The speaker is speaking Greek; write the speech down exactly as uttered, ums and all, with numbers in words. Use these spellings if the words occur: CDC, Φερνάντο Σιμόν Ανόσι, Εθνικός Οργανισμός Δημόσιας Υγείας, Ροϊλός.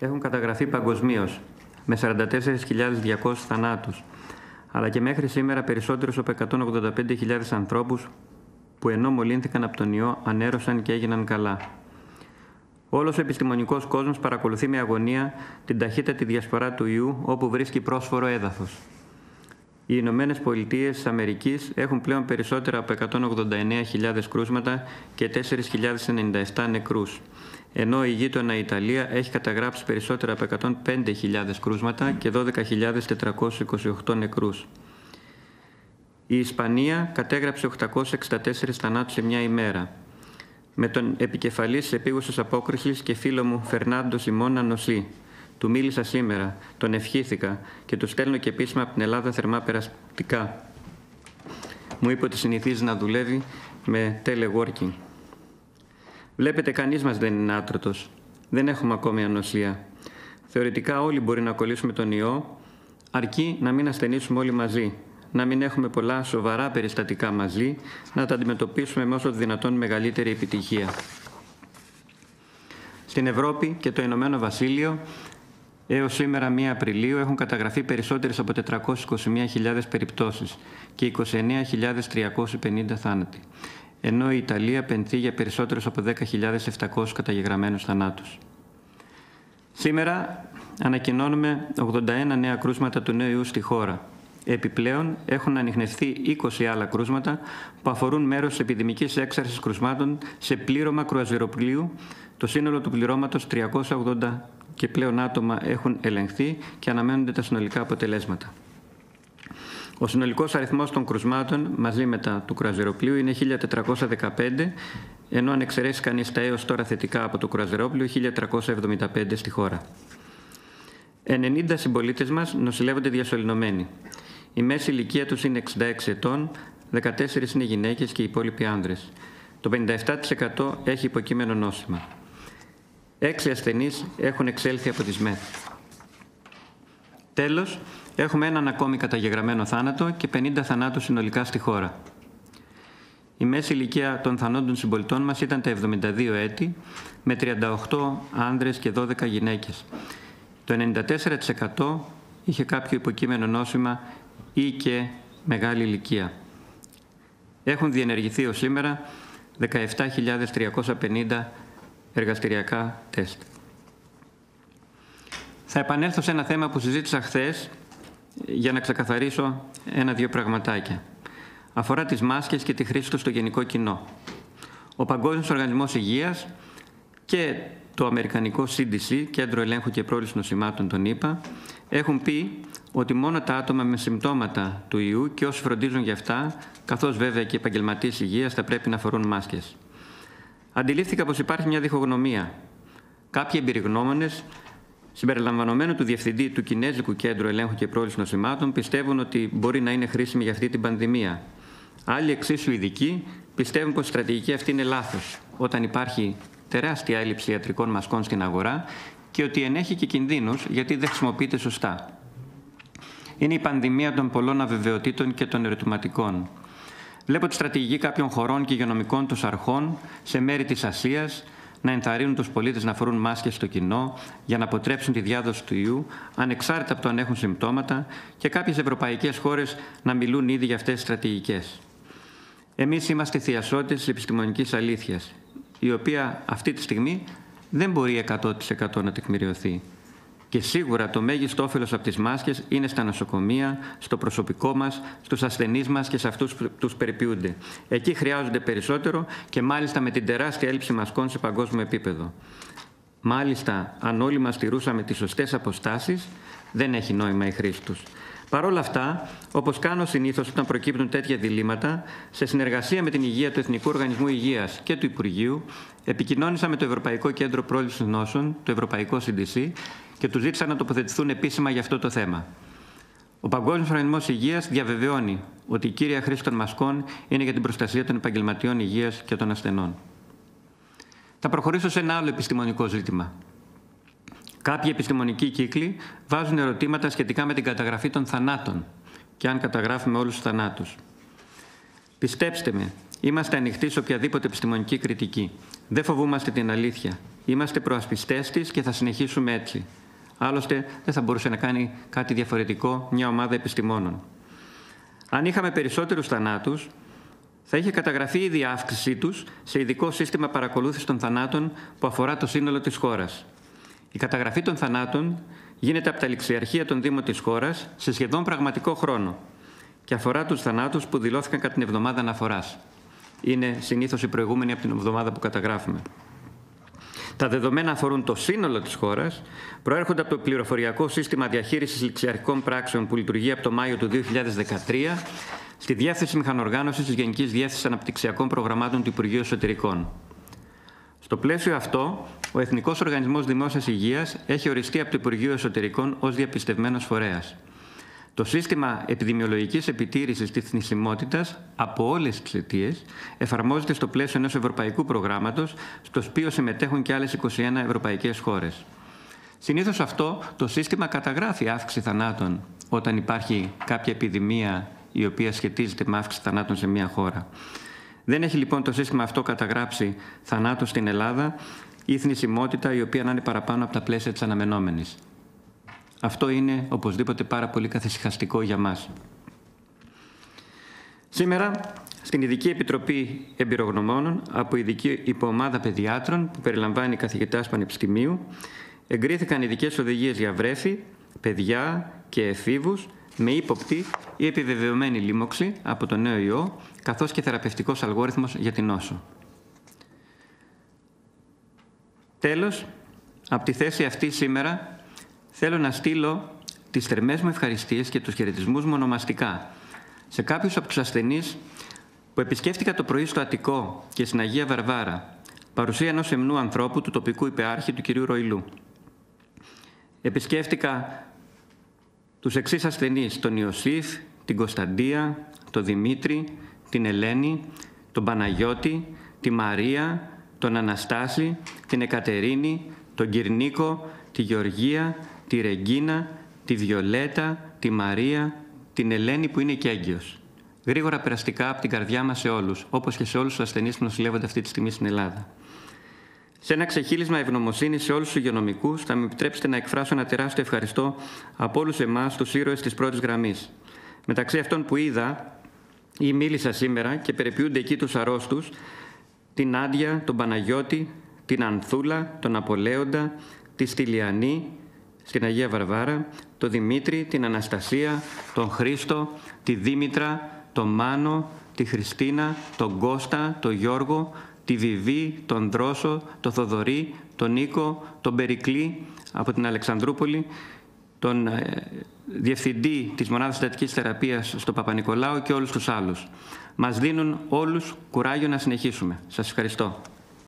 Έχουν καταγραφεί παγκοσμίως με σαράντα τέσσερις χιλιάδες διακόσιους θανάτους, αλλά και μέχρι σήμερα περισσότερους από εκατόν ογδόντα πέντε χιλιάδες ανθρώπους που ενώ μολύνθηκαν από τον ιό ανέρωσαν και έγιναν καλά. Όλος ο επιστημονικός κόσμος παρακολουθεί με αγωνία την ταχύτατη διασπορά του ιού όπου βρίσκει πρόσφορο έδαφος. Οι Ηνωμένες Πολιτείες της Αμερικής έχουν πλέον περισσότερα από εκατόν ογδόντα εννέα χιλιάδες κρούσματα και τέσσερις χιλιάδες ενενήντα επτά νεκρούς, ενώ η γείτονα Ιταλία έχει καταγράψει περισσότερα από εκατόν πέντε χιλιάδες κρούσματα και δώδεκα χιλιάδες τετρακόσιους είκοσι οκτώ νεκρούς. Η Ισπανία κατέγραψε οκτακόσιους εξήντα τέσσερις θανάτους σε μια ημέρα. Με τον επικεφαλής της επίγουσας απόκρισης και φίλο μου Φερνάντο Σιμόν Ανόσι. Του μίλησα σήμερα, τον ευχήθηκα και του στέλνω και επίσημα από την Ελλάδα θερμά περαστικά. Μου είπε ότι συνηθίζει να δουλεύει με teleworking. Βλέπετε, κανείς μας δεν είναι άτρωτος. Δεν έχουμε ακόμη ανοσία. Θεωρητικά όλοι μπορεί να κολλήσουμε τον ιό, αρκεί να μην ασθενήσουμε όλοι μαζί, να μην έχουμε πολλά σοβαρά περιστατικά μαζί, να τα αντιμετωπίσουμε με όσο δυνατόν μεγαλύτερη επιτυχία. Στην Ευρώπη και το Ηνωμένο Βασίλειο, έως σήμερα πρώτη Απριλίου, έχουν καταγραφεί περισσότερες από τετρακόσιες είκοσι μία χιλιάδες περιπτώσεις και είκοσι εννέα χιλιάδες τριακόσιοι πενήντα θάνατοι, ενώ η Ιταλία πενθεί για περισσότερους από δέκα χιλιάδες επτακόσιους καταγεγραμμένους θανάτους. Σήμερα ανακοινώνουμε ογδόντα ένα νέα κρούσματα του νέου ιού στη χώρα. Επιπλέον, έχουν ανιχνευθεί είκοσι άλλα κρούσματα που αφορούν μέρος της επιδημικής έξαρσης κρουσμάτων σε πλήρωμα κρουαζιεροπλοίου. Το σύνολο του πληρώματος, τριακόσια ογδόντα και πλέον άτομα, έχουν ελεγχθεί και αναμένονται τα συνολικά αποτελέσματα. Ο συνολικός αριθμός των κρουσμάτων μαζί με τα του κρουαζιεροπλοίου είναι χίλια τετρακόσια δεκαπέντε, ενώ αν εξαιρέσει κανείς τα έως τώρα θετικά από το κρουαζιερόπλοιο, χίλια τριακόσια εβδομήντα πέντε στη χώρα. ενενήντα συμπολίτες μας νοσηλεύονται διασωληνωμένοι. Η μέση ηλικία τους είναι εξήντα έξι ετών, δεκατέσσερις είναι γυναίκες και οι υπόλοιποι άνδρες. Το πενήντα επτά τοις εκατό έχει υποκείμενο νόσημα. Έξι ασθενείς έχουν εξέλθει από τις ΜΕΘ. Τέλος, έχουμε έναν ακόμη καταγεγραμμένο θάνατο και πενήντα θανάτους συνολικά στη χώρα. Η μέση ηλικία των θανόντων συμπολιτών μας ήταν τα εβδομήντα δύο έτη, με τριάντα οκτώ άνδρες και δώδεκα γυναίκες. Το ενενήντα τέσσερα τοις εκατό είχε κάποιο υποκείμενο νόσημα ή και μεγάλη ηλικία. Έχουν διενεργηθεί ως σήμερα δεκαεπτά χιλιάδες τριακόσια πενήντα εργαστηριακά τεστ. Θα επανέλθω σε ένα θέμα που συζήτησα χθες για να ξεκαθαρίσω ένα-δύο πραγματάκια. Αφορά τις μάσκες και τη χρήση τους στο γενικό κοινό. Ο Παγκόσμιος Οργανισμός Υγείας και το Αμερικανικό σι ντι σι, Κέντρο Ελέγχου και Πρόληψης Νοσημάτων, τον ΗΠΑ, έχουν πει ότι μόνο τα άτομα με συμπτώματα του ιού και όσοι φροντίζουν για αυτά, καθώς βέβαια και οι επαγγελματίες υγείας, θα πρέπει να φορούν μάσκες. Αντιλήφθηκα πως υπάρχει μια διχογνωμία. Κάποιοι εμπειρογνώμονες, συμπεριλαμβανομένου του Διευθυντή του Κινέζικου Κέντρου Ελέγχου και Πρόληψης Νοσημάτων, πιστεύουν ότι μπορεί να είναι χρήσιμη για αυτή την πανδημία. Άλλοι εξίσου ειδικοί πιστεύουν πως η στρατηγική αυτή είναι λάθος, όταν υπάρχει τεράστια έλλειψη ιατρικών μασκών στην αγορά και ότι ενέχει και κινδύνους γιατί δεν χρησιμοποιείται σωστά. Είναι η πανδημία των πολλών αβεβαιοτήτων και των ερωτηματικών. Βλέπω τη στρατηγική κάποιων χωρών και υγειονομικών τους αρχών σε μέρη της Ασίας να ενθαρρύνουν τους πολίτες να φορούν μάσκες στο κοινό για να αποτρέψουν τη διάδοση του ιού, ανεξάρτητα από το αν έχουν συμπτώματα, και κάποιες ευρωπαϊκές χώρες να μιλούν ήδη για αυτές τις στρατηγικές. Εμείς είμαστε θειασότες της επιστημονικής αλήθειας, η οποία αυτή τη στιγμή δεν μπορεί εκατό τοις εκατό να τεκμηριωθεί. Και σίγουρα το μέγιστο όφελος από τις μάσκες είναι στα νοσοκομεία, στο προσωπικό μας, στους ασθενείς μας και σε αυτούς που τους περιποιούνται. Εκεί χρειάζονται περισσότερο και μάλιστα με την τεράστια έλλειψη μασκών σε παγκόσμιο επίπεδο. Μάλιστα, αν όλοι μας τηρούσαμε τις σωστές αποστάσεις, δεν έχει νόημα η χρήση τους. Παρ' όλα αυτά, όπως κάνω συνήθως όταν προκύπτουν τέτοια διλήμματα, σε συνεργασία με την Υγεία του Εθνικού Οργανισμού Υγείας και του Υπουργείου, επικοινώνησα με το Ευρωπαϊκό Κέντρο Πρόληψης Νόσων, το Ευρωπαϊκό σι ντι σι, και τους ζήτησα να τοποθετηθούν επίσημα για αυτό το θέμα. Ο Παγκόσμιος Οργανισμός Υγείας διαβεβαιώνει ότι η κύρια χρήση των μασκών είναι για την προστασία των επαγγελματιών υγείας και των ασθενών. Θα προχωρήσω σε ένα άλλο επιστημονικό ζήτημα. Κάποιοι επιστημονικοί κύκλοι βάζουν ερωτήματα σχετικά με την καταγραφή των θανάτων και αν καταγράφουμε όλους τους θανάτους. Πιστέψτε με, είμαστε ανοιχτοί σε οποιαδήποτε επιστημονική κριτική. Δεν φοβούμαστε την αλήθεια. Είμαστε προασπιστές της και θα συνεχίσουμε έτσι. Άλλωστε, δεν θα μπορούσε να κάνει κάτι διαφορετικό μια ομάδα επιστημόνων. Αν είχαμε περισσότερους θανάτους, θα είχε καταγραφεί η αύξησή τους σε ειδικό σύστημα παρακολούθησης των θανάτων που αφορά το σύνολο της χώρας. Η καταγραφή των θανάτων γίνεται από τα ληξιαρχεία των Δήμων της χώρας σε σχεδόν πραγματικό χρόνο και αφορά τους θανάτους που δηλώθηκαν κατά την εβδομάδα αναφοράς. Είναι συνήθως η προηγούμενη από την εβδομάδα που καταγράφουμε. Τα δεδομένα αφορούν το σύνολο της χώρας, προέρχονται από το πληροφοριακό σύστημα διαχείρισης ληξιαρχικών πράξεων που λειτουργεί από το Μάιο του δύο χιλιάδες δεκατρία στη Διεύθυνση Μηχανοργάνωσης της Γενικής Διεύθυνσης Αναπτυξιακών Προγραμμάτων του Υπουργείου Εσωτερικών. Στο πλαίσιο αυτό, ο Εθνικός Οργανισμός Δημόσιας Υγείας έχει οριστεί από το Υπουργείο Εσωτερικών ως διαπιστευμένος φορέας. Το σύστημα επιδημιολογικής επιτήρησης της θνησιμότητας από όλες τις αιτίες εφαρμόζεται στο πλαίσιο ενός ευρωπαϊκού προγράμματος, στο οποίο συμμετέχουν και άλλες είκοσι μία ευρωπαϊκές χώρες. Συνήθως αυτό το σύστημα καταγράφει αύξηση θανάτων όταν υπάρχει κάποια επιδημία η οποία σχετίζεται με αύξηση θανάτων σε μια χώρα. Δεν έχει λοιπόν το σύστημα αυτό καταγράψει θανάτους στην Ελλάδα ή θνησιμότητα η οποία να είναι παραπάνω από τα πλαίσια της αναμενόμενης. Αυτό είναι οπωσδήποτε πάρα πολύ καθησυχαστικό για μας. Σήμερα, στην Ειδική Επιτροπή Εμπειρογνωμόνων από Ειδική Υποομάδα Παιδιάτρων, που περιλαμβάνει καθηγητάς Πανεπιστημίου, εγκρίθηκαν ειδικές οδηγίες για βρέφη, παιδιά και εφήβους με ύποπτη ή επιβεβαιωμένη λίμωξη από τον νέο ιό, καθώς και θεραπευτικός αλγόριθμος για την νόσο. Τέλος, από τη θέση αυτή σήμερα, θέλω να στείλω τις θερμές μου ευχαριστίες και τους χαιρετισμούς μου ονομαστικά σε κάποιους από τους ασθενείς που επισκέφτηκα το πρωί στο Αττικό και στην Αγία Βαρβάρα, παρουσία ενός σεμνού ανθρώπου του τοπικού υπεάρχη του κυρίου Ροϊλού. Επισκέφτηκα τους εξής ασθενείς, τον Ιωσήφ, την Κωνσταντία, τον Δημήτρη, την Ελένη, τον Παναγιώτη, τη Μαρία, τον Αναστάση, την Εκατερίνη, τον Κυρνίκο, τη Γεωργία, τη Ρεγκίνα, τη Βιολέτα, τη Μαρία, την Ελένη που είναι και έγκυος. Γρήγορα περαστικά από την καρδιά μας σε όλους, όπως και σε όλους τους ασθενείς που νοσηλεύονται αυτή τη στιγμή στην Ελλάδα. Σε ένα ξεχύλισμα ευγνωμοσύνης σε όλους τους υγειονομικούς, θα μου επιτρέψετε να εκφράσω ένα τεράστιο ευχαριστώ από όλους εμάς, τους ήρωες της πρώτης γραμμής. Μεταξύ αυτών που είδα ή μίλησα σήμερα και περιποιούνται εκεί τους αρρώστους, την Άντια, τον Παναγιώτη, την Ανθούλα, τον Απολέοντα, τη Στυλιανή στην Αγία Βαρβάρα, τον Δημήτρη, την Αναστασία, τον Χρήστο, τη Δήμητρα, τον Μάνο, τη Χριστίνα, τον Κώστα, τον Γιώργο, τη Βιβή, τον Δρόσο, τον Θοδωρή, τον Νίκο, τον Περικλή από την Αλεξανδρούπολη, τον ε, Διευθυντή της Μονάδας Συντατικής Θεραπείας στο Παπα-Νικολάου και όλους τους άλλους. Μας δίνουν όλους κουράγιο να συνεχίσουμε. Σας ευχαριστώ.